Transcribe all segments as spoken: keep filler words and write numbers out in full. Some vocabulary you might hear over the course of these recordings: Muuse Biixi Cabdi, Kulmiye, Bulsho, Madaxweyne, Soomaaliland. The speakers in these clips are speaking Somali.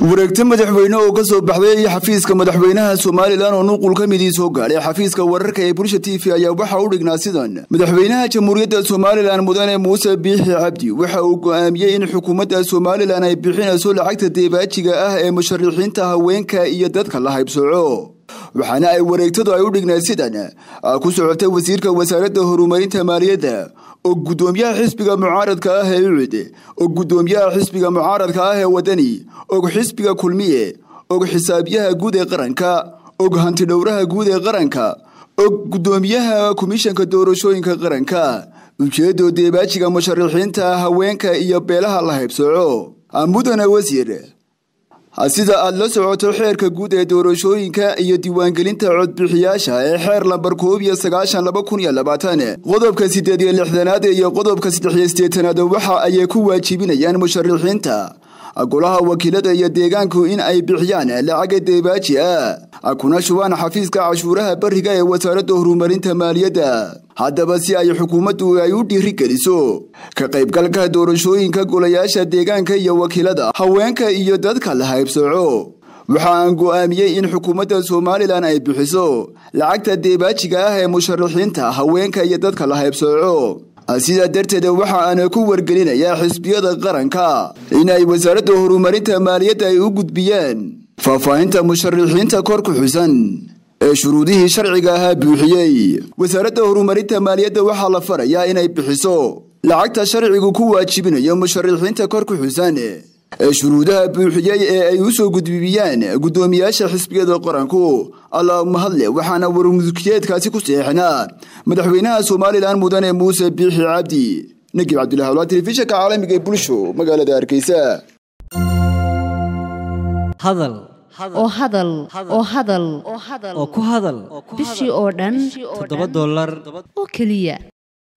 wareegta madaxweyne oo ka soo baxday xafiiska madaxweynaha Soomaaliland oo nuqulka midii soo gaaray xafiiska wararka ee Bulsho T V ayaa waxa uu dhignaa sidan madaxweynaha jamhuuriyadda Soomaaliland mudane Muuse Biixi Cabdi waxa uu go'aamiyay in xukuumadda Soomaaliland ay bixinayso lacagta deebaajiga ah ee musharixiinta haweenka iyo dadka la haybsooco waxaana ay wareegtadu ay u dhignaa sidan ku socotay wasiirka wasaaradda horumarinta maaliyadda oo gudoomiyaha xisbiga mucaaradka ah ee ucide oo gudoomiyaha xisbiga mucaaradka ah ee wadani oo xisbiga kulmiye oo xisaabiyaha guud ee qaranka oo hanti dhowraha guud ee qaranka oo gudoomiyaha komishanka doorashooyinka qaranka ujeedo deebaajiga musharixiinta haweenka iyo beelaha la haybsooco mudane wasiir sida aad la socoto xeerka guud ee doorashooyinka iyo diiwaangelinta codbixiyaasha ee xeer lambar toddoba iyo sagaashan laba kun iyo labaatan qodobka siddeed iyo lixdanaad iyo qodobka saddex iyo siddeed-aad waxa ay ku waajibinayaan musharixiinta golaha wakiilada iyo deegaanku in ay bixiyaan lacag deebaaji ah kuna shubaan xafiiska cashuuraha bariga ee wasaaradda horumarinta maaliyadda haddaba si ay xukuumaddu ay u dhiirigeliso ka qaybgalka doorashooyinka golayaasha deegaanka iyo wakiilada haweenka iyo dadka la haybsooco waxaan go'aamiyay in xukuumadda Soomaaliland ay bixiso lacagta deebaajiga ah ee musharixiinta haweenka iyo dadka la haybsooco sida darteed waxa aan ku wargelinayaa xisbiyada qaranka in ay wasaaradda horumarinta maaliyadda ay u gudbiyaan faafahinta musharixiinta kor ku xusan ee shuruudaha sharciga ah buuxiyay wasaaradda horumarinta maaliyadda waxa la farayaa in ay bixiso lacagta sharcigu ku waajibinayo musharixiinta kor ku xusan ee shuruudaha buuxiyay ee ay u soo gudbiyaan gudoomiyaasha xisbiyada qaranku اللهم هلا وحنا ورمزكيات كاسي كسي حنا مدحوينها Soomaaliland مدن موسى بيحي عبدي نجيب عبد الله على التلفزيون كعالمي جاي بولشو مقالة دار كيسا هذل أو هذل أو هذل أو كهذل بشي أوردن تضرب دولار أو كلية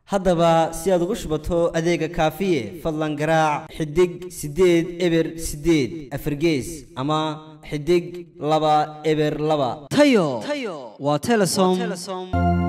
هذا با سيادة غشبته أديك كافية فضلا قراع حدق سديد إبر سديد أفرجيز أما حدق لبا إبر لبا تيو واتلسوم